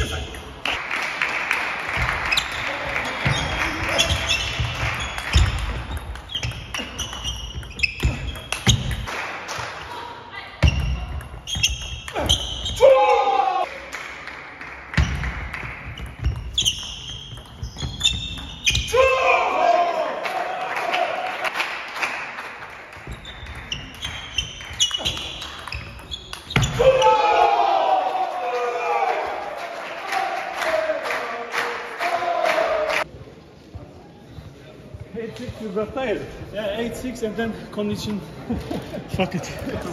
8-6 you got tired. Yeah, 8-6 and then condition. Fuck it.